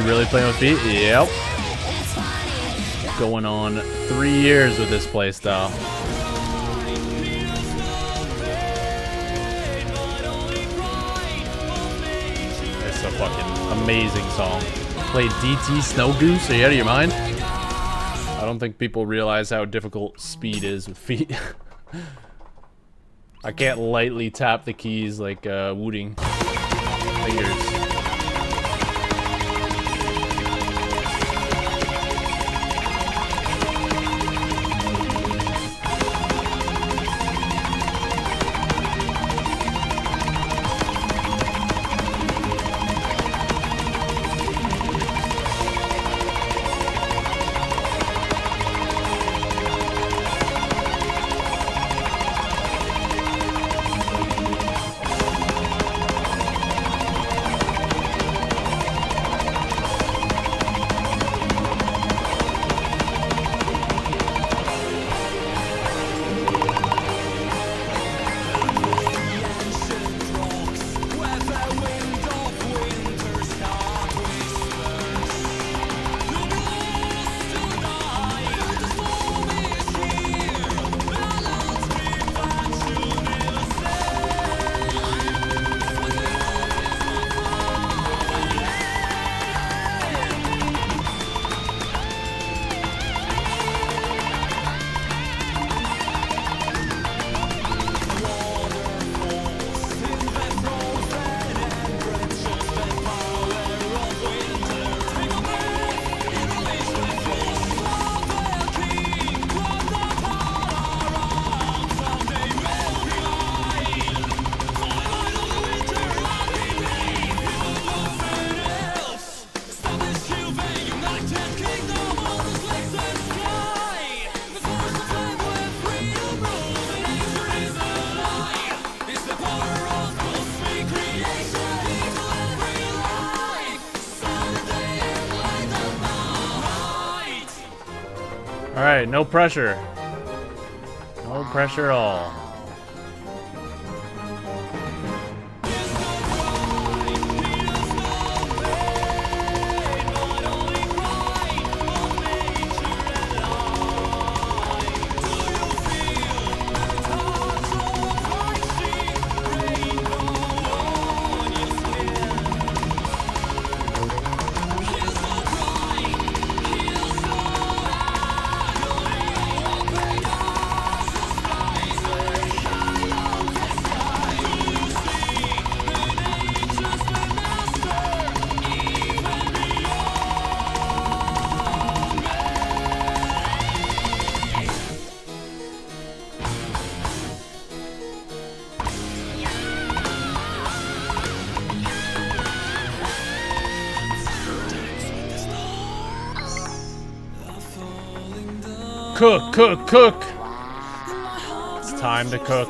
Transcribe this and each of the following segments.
toesu really playing with feet? Yep. Going on 3 years with this playstyle. It's a fucking amazing song. Play DT Snow Goose? Are you out of your mind? I don't think people realize how difficult speed is with feet. I can't lightly tap the keys like Wooting. Fingers. Alright, no pressure. No pressure at all. Cook, cook, cook. It's time to cook.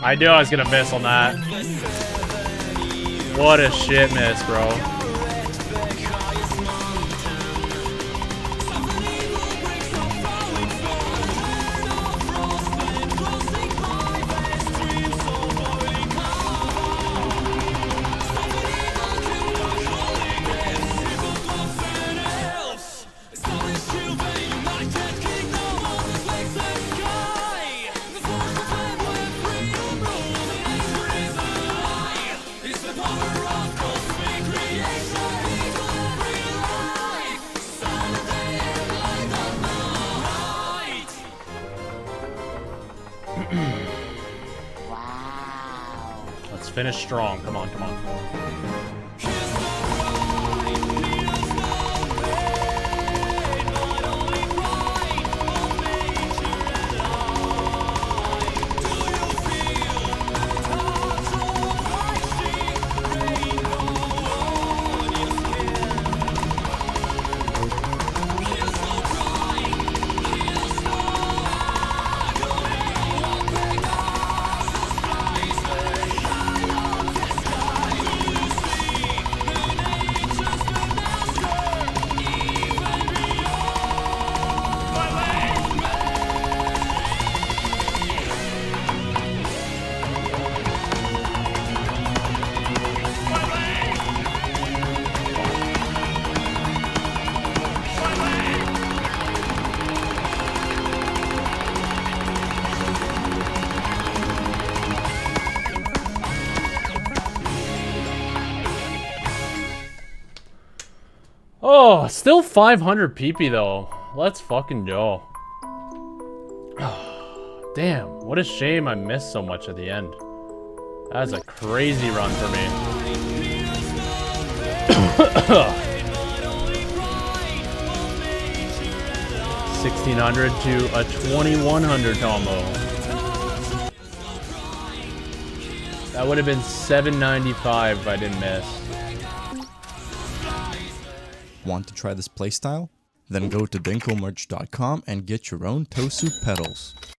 I knew I was gonna miss on that. What a shit miss, bro. Yeah. Finish strong. Come on, come on. Oh, still 500 PP though. Let's fucking go. Damn, what a shame I missed so much at the end. That's a crazy run for me. 1600 to a 2100 combo. That would have been 795 if I didn't miss. Want to try this playstyle? Then go to dinklemerch.com and get your own toesu pedals.